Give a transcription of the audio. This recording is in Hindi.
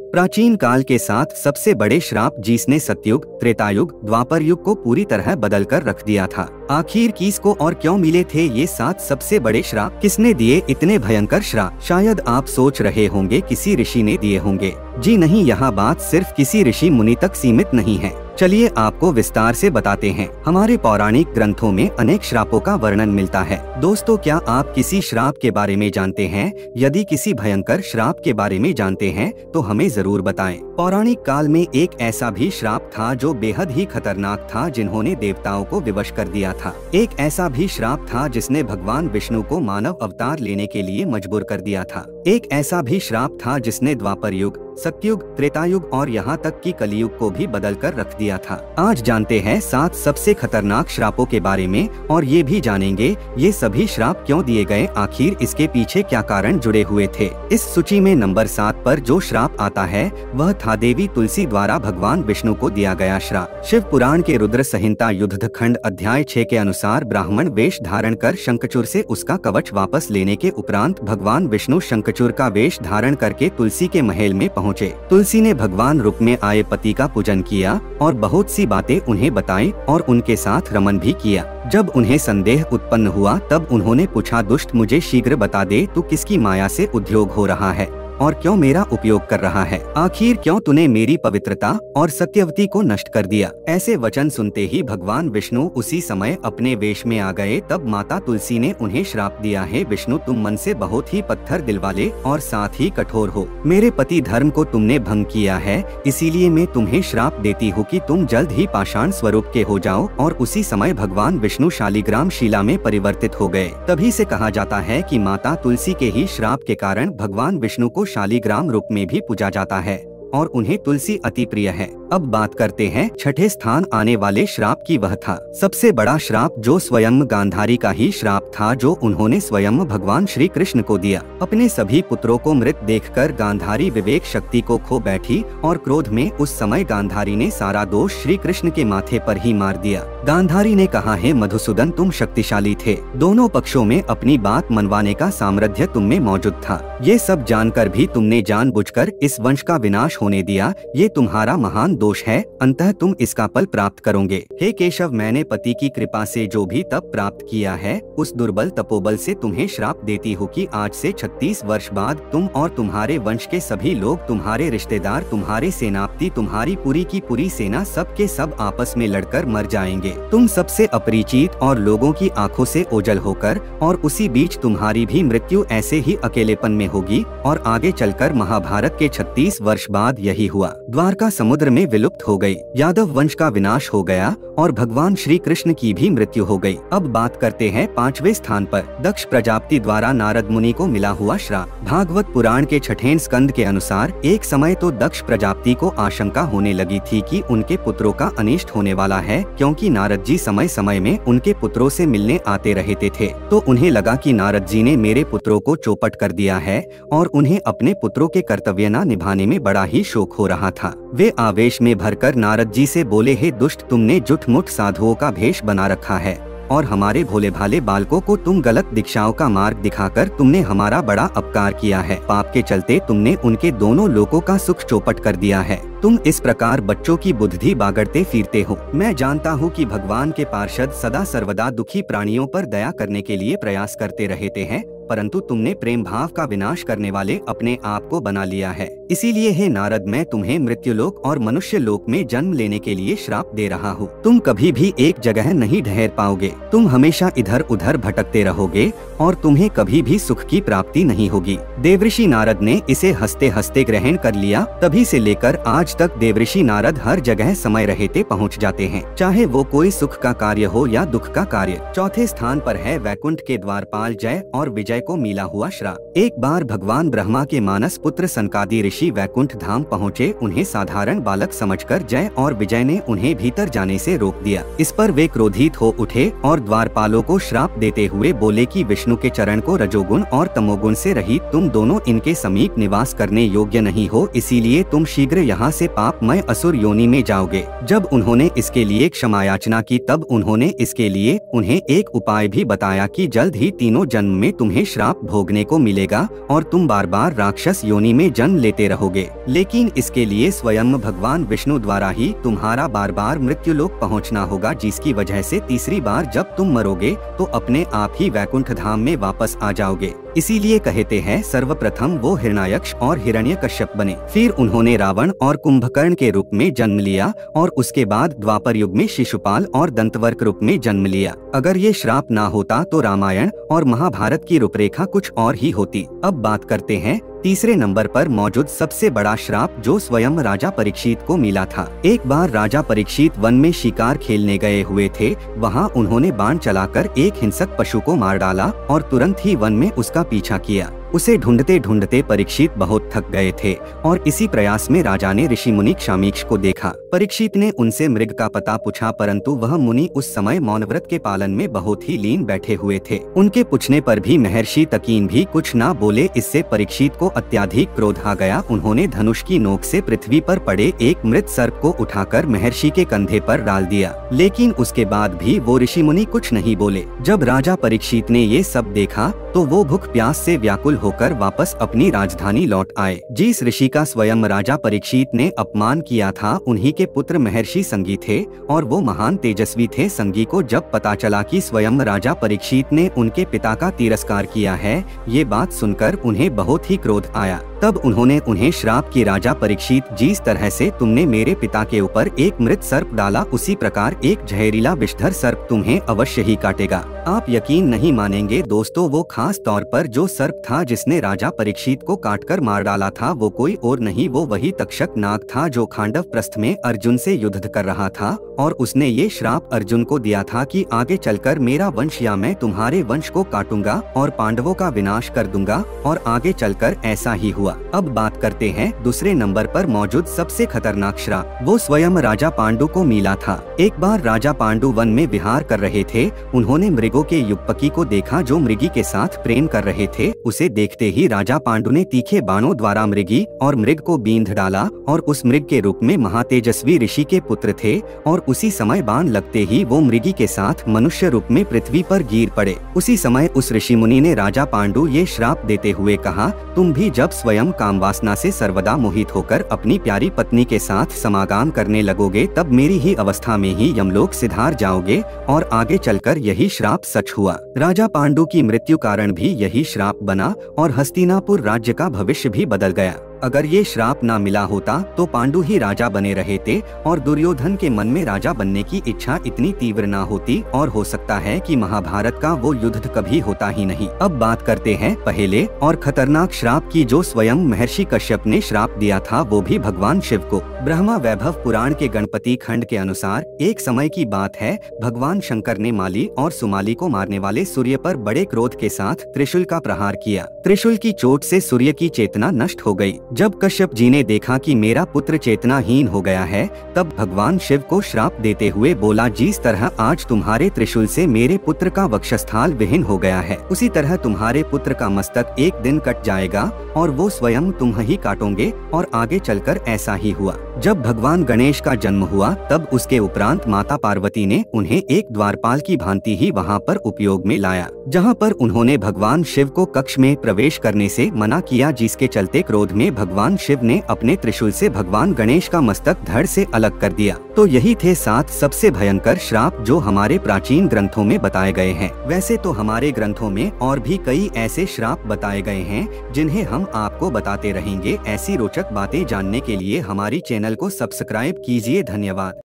प्राचीन काल के साथ सबसे बड़े श्राप जिसने सतयुग, त्रेतायुग, द्वापर युग को पूरी तरह बदल कर रख दिया था। आखिर किसको और क्यों मिले थे ये 7 सबसे बड़े श्राप? किसने दिए इतने भयंकर श्राप? शायद आप सोच रहे होंगे किसी ऋषि ने दिए होंगे। जी नहीं, यह बात सिर्फ किसी ऋषि मुनि तक सीमित नहीं है। चलिए आपको विस्तार से बताते हैं। हमारे पौराणिक ग्रंथों में अनेक श्रापों का वर्णन मिलता है। दोस्तों, क्या आप किसी श्राप के बारे में जानते हैं? यदि किसी भयंकर श्राप के बारे में जानते हैं तो हमें जरूर बताएं। पौराणिक काल में एक ऐसा भी श्राप था जो बेहद ही खतरनाक था, जिन्होंने देवताओं को विवश कर दिया था। एक ऐसा भी श्राप था जिसने भगवान विष्णु को मानव अवतार लेने के लिए मजबूर कर दिया था। एक ऐसा भी श्राप था जिसने द्वापर युग, सत्ययुग, त्रेतायुग और यहाँ तक कि कलियुग को भी बदल कर रख दिया था। आज जानते हैं 7 सबसे खतरनाक श्रापों के बारे में, और ये भी जानेंगे ये सभी श्राप क्यों दिए गए, आखिर इसके पीछे क्या कारण जुड़े हुए थे। इस सूची में नंबर 7 पर जो श्राप आता है वह था देवी तुलसी द्वारा भगवान विष्णु को दिया गया श्राप। शिव पुराण के रुद्र संहिता युद्ध खंड अध्याय 6 के अनुसार ब्राह्मण वेश धारण कर शंखचूर से उसका कवच वापस लेने के उपरांत भगवान विष्णु शंखचूर का वेश धारण करके तुलसी के महल में पहुँचे। तुलसी ने भगवान रूप में आए पति का पूजन किया और बहुत सी बातें उन्हें बताई और उनके साथ रमन भी किया। जब उन्हें संदेह उत्पन्न हुआ तब उन्होंने पूछा, दुष्ट मुझे शीघ्र बता दे तू किसकी माया से उद्योग हो रहा है और क्यों मेरा उपयोग कर रहा है? आखिर क्यों तूने मेरी पवित्रता और सत्यवती को नष्ट कर दिया? ऐसे वचन सुनते ही भगवान विष्णु उसी समय अपने वेश में आ गए। तब माता तुलसी ने उन्हें श्राप दिया है, विष्णु तुम मन से बहुत ही पत्थर दिल वाले और साथ ही कठोर हो। मेरे पति धर्म को तुमने भंग किया है, इसीलिए मैं तुम्हें श्राप देती हूँ कि तुम जल्द ही पाषाण स्वरूप के हो जाओ। और उसी समय भगवान विष्णु शालिग्राम शिला में परिवर्तित हो गए। तभी से कहा जाता है कि माता तुलसी के ही श्राप के कारण भगवान विष्णु को शालिग्राम रूप में भी पूजा जाता है और उन्हें तुलसी अति प्रिय है। अब बात करते हैं 6ठे स्थान आने वाले श्राप की। वह था सबसे बड़ा श्राप जो स्वयं गांधारी का ही श्राप था, जो उन्होंने स्वयं भगवान श्री कृष्ण को दिया। अपने सभी पुत्रों को मृत देखकर गांधारी विवेक शक्ति को खो बैठी और क्रोध में उस समय गांधारी ने सारा दोष श्री कृष्ण के माथे पर ही मार दिया। गांधारी ने कहा है, मधुसूदन तुम शक्तिशाली थे, दोनों पक्षों में अपनी बात मनवाने का सामर्थ्य तुम में मौजूद था। ये सब जानकर भी तुमने जानबूझकर इस वंश का विनाश होने दिया, ये तुम्हारा महान दोष है, अंततः तुम इसका फल प्राप्त करोगे। हे केशव, मैंने पति की कृपा से जो भी तप प्राप्त किया है उस दुर्बल तपोबल से तुम्हें श्राप देती हूँ कि आज से 36 वर्ष बाद तुम और तुम्हारे वंश के सभी लोग, तुम्हारे रिश्तेदार, तुम्हारे सेनापति, तुम्हारी पूरी की पूरी सेना, सब के सब आपस में लड़कर मर जाएंगे। तुम सबसे अपरिचित और लोगों की आँखों से ओझल होकर, और उसी बीच तुम्हारी भी मृत्यु ऐसे ही अकेलेपन में होगी। और आगे चलकर महाभारत के 36 वर्ष बाद यही हुआ। द्वारका समुद्र में विलुप्त हो गई, यादव वंश का विनाश हो गया और भगवान श्री कृष्ण की भी मृत्यु हो गई। अब बात करते हैं 5वें स्थान पर दक्ष प्रजापति द्वारा नारद मुनि को मिला हुआ श्राप। भागवत पुराण के 6ठे स्कंद के अनुसार एक समय तो दक्ष प्रजापति को आशंका होने लगी थी कि उनके पुत्रों का अनिष्ट होने वाला है, क्योंकि नारद जी समय समय में उनके पुत्रों से मिलने आते रहते थे। तो उन्हें लगा कि नारद जी ने मेरे पुत्रों को चौपट कर दिया है और उन्हें अपने पुत्रों के कर्तव्य न निभाने में बड़ा ही शोक हो रहा था। वे आवेश में भरकर नारद जी से बोले, हे दुष्ट, तुमने झूठ-मूठ साधुओं का भेष बना रखा है और हमारे भोले भाले बालकों को तुम गलत दिशाओं का मार्ग दिखाकर तुमने हमारा बड़ा अपकार किया है। पाप के चलते तुमने उनके दोनों लोकों का सुख चौपट कर दिया है। तुम इस प्रकार बच्चों की बुद्धि बागड़ते फिरते हो। मैं जानता हूँ कि भगवान के पार्षद सदा सर्वदा दुखी प्राणियों पर दया करने के लिए प्रयास करते रहते हैं, परंतु तुमने प्रेम भाव का विनाश करने वाले अपने आप को बना लिया है। इसीलिए हे नारद, मैं तुम्हें मृत्युलोक और मनुष्य लोक में जन्म लेने के लिए श्राप दे रहा हूँ। तुम कभी भी एक जगह नहीं ठहर पाओगे, तुम हमेशा इधर उधर भटकते रहोगे और तुम्हें कभी भी सुख की प्राप्ति नहीं होगी। देवऋषि नारद ने इसे हंसते हंसते ग्रहण कर लिया। तभी से लेकर आज तक देवऋषि नारद हर जगह समय रहते पहुँच जाते हैं, चाहे वो कोई सुख का कार्य हो या दुख का कार्य। 4ठे स्थान पर है वैकुंठ के द्वारपाल जय और विजय को मिला हुआ श्राप। एक बार भगवान ब्रह्मा के मानस पुत्र सनकादि ऋषि वैकुंठ धाम पहुँचे। उन्हें साधारण बालक समझकर जय और विजय ने उन्हें भीतर जाने से रोक दिया। इस पर वे क्रोधित हो उठे और द्वारपालों को श्राप देते हुए बोले कि विष्णु के चरण को रजोगुण और तमोगुण से रहित तुम दोनों इनके समीप निवास करने योग्य नहीं हो, इसीलिए तुम शीघ्र यहाँ से पापमय असुर योनि में जाओगे। जब उन्होंने इसके लिए क्षमा याचना की तब उन्होंने इसके लिए उन्हें एक उपाय भी बताया कि जल्द ही तीनों जन्म में तुम्हें श्राप भोगने को मिलेगा और तुम बार बार राक्षस योनि में जन्म लेते रहोगे। लेकिन इसके लिए स्वयं भगवान विष्णु द्वारा ही तुम्हारा बार बार मृत्यु लोक पहुँचना होगा, जिसकी वजह से तीसरी बार जब तुम मरोगे तो अपने आप ही वैकुंठ धाम में वापस आ जाओगे। इसीलिए कहते हैं सर्वप्रथम वो हिरण्याक्ष और हिरण्यकश्यप बने, फिर उन्होंने रावण और कुंभकर्ण के रूप में जन्म लिया और उसके बाद द्वापर युग में शिशुपाल और दंतवर्क रूप में जन्म लिया। अगर ये श्राप ना होता तो रामायण और महाभारत की रूपरेखा कुछ और ही होती। अब बात करते हैं तीसरे नंबर पर मौजूद सबसे बड़ा श्राप जो स्वयं राजा परीक्षित को मिला था। एक बार राजा परीक्षित वन में शिकार खेलने गए हुए थे, वहां उन्होंने बाण चलाकर एक हिंसक पशु को मार डाला और तुरंत ही वन में उसका पीछा किया। उसे ढूंढते ढूंढते परीक्षित बहुत थक गए थे और इसी प्रयास में राजा ने ऋषि मुनि क्षामीक्ष को देखा। परीक्षित ने उनसे मृग का पता पूछा, परंतु वह मुनि उस समय मौनव्रत के पालन में बहुत ही लीन बैठे हुए थे। उनके पूछने पर भी महर्षि तकीन भी कुछ ना बोले। इससे परीक्षित को अत्याधिक क्रोध आ गया। उन्होंने धनुष की नोक से पृथ्वी पर पड़े एक मृत सर्प को उठाकर महर्षि के कंधे पर डाल दिया, लेकिन उसके बाद भी वो ऋषि मुनि कुछ नहीं बोले। जब राजा परीक्षित ने ये सब देखा तो वो भूख प्यास से व्याकुल होकर वापस अपनी राजधानी लौट आए। जिस ऋषि का स्वयं राजा परीक्षित ने अपमान किया था, उन्हीं के पुत्र महर्षि संगी थे और वो महान तेजस्वी थे। संगी को जब पता चला कि स्वयं राजा परीक्षित ने उनके पिता का तिरस्कार किया है, ये बात सुनकर उन्हें बहुत ही क्रोध आया। तब उन्होंने उन्हें श्राप की, राजा परीक्षित, जिस तरह से तुमने मेरे पिता के ऊपर एक मृत सर्प डाला, उसी प्रकार एक जहरीला विषधर सर्प तुम्हें अवश्य ही काटेगा। आप यकीन नहीं मानेंगे दोस्तों, वो खास तौर पर जो सर्प था जिसने राजा परीक्षित को काटकर मार डाला था, वो कोई और नहीं, वो वही तक्षक नाग था जो खांडव प्रस्थ में अर्जुन से युद्ध कर रहा था और उसने ये श्राप अर्जुन को दिया था कि आगे चलकर मेरा वंश या मैं तुम्हारे वंश को काटूंगा और पांडवों का विनाश कर दूंगा, और आगे चलकर ऐसा ही हुआ। अब बात करते हैं दूसरे नंबर पर मौजूद सबसे खतरनाक श्राप, वो स्वयं राजा पांडु को मिला था। एक बार राजा पांडु वन में विहार कर रहे थे। उन्होंने मृगों के युगपकी को देखा जो मृगी के साथ प्रेम कर रहे थे। उसे देखते ही राजा पांडु ने तीखे बाणों द्वारा मृगी और मृग को बींध डाला और उस मृग के रूप में महातेजस्वी ऋषि के पुत्र थे, और उसी समय बाण लगते ही वो मृगी के साथ मनुष्य रूप में पृथ्वी पर गिर पड़े। उसी समय उस ऋषि मुनि ने राजा पांडु ये श्राप देते हुए कहा, तुम भी जब स्वयं कामवासना से सर्वदा मोहित होकर अपनी प्यारी पत्नी के साथ समागम करने लगोगे, तब मेरी ही अवस्था में ही यमलोक सिधार जाओगे, और आगे चलकर यही श्राप सच हुआ। राजा पांडु की मृत्यु कारण भी यही श्राप बना और हस्तिनापुर राज्य का भविष्य भी बदल गया। अगर ये श्राप ना मिला होता तो पांडु ही राजा बने रहे थे और दुर्योधन के मन में राजा बनने की इच्छा इतनी तीव्र ना होती, और हो सकता है कि महाभारत का वो युद्ध कभी होता ही नहीं। अब बात करते हैं पहले और खतरनाक श्राप की जो स्वयं महर्षि कश्यप ने श्राप दिया था, वो भी भगवान शिव को। ब्रह्मा वैभव पुराण के गणपति खंड के अनुसार एक समय की बात है, भगवान शंकर ने माली और सुमाली को मारने वाले सूर्य पर बड़े क्रोध के साथ त्रिशूल का प्रहार किया। त्रिशूल की चोट से सूर्य की चेतना नष्ट हो गयी। जब कश्यप जी ने देखा कि मेरा पुत्र चेतनाहीन हो गया है, तब भगवान शिव को श्राप देते हुए बोला, जिस तरह आज तुम्हारे त्रिशूल से मेरे पुत्र का वक्षस्थाल विहीन हो गया है, उसी तरह तुम्हारे पुत्र का मस्तक एक दिन कट जाएगा और वो स्वयं तुम ही काटोगे, और आगे चलकर ऐसा ही हुआ। जब भगवान गणेश का जन्म हुआ, तब उसके उपरांत माता पार्वती ने उन्हें एक द्वारपाल की भांति ही वहाँ पर उपयोग में लाया, जहाँ पर उन्होंने भगवान शिव को कक्ष में प्रवेश करने से मना किया, जिसके चलते क्रोध में भगवान शिव ने अपने त्रिशूल से भगवान गणेश का मस्तक धड़ से अलग कर दिया। तो यही थे 7 सबसे भयंकर श्राप जो हमारे प्राचीन ग्रंथों में बताए गए हैं। वैसे तो हमारे ग्रंथों में और भी कई ऐसे श्राप बताए गए हैं जिन्हें हम आपको बताते रहेंगे। ऐसी रोचक बातें जानने के लिए हमारी चैनल को सब्सक्राइब कीजिए। धन्यवाद।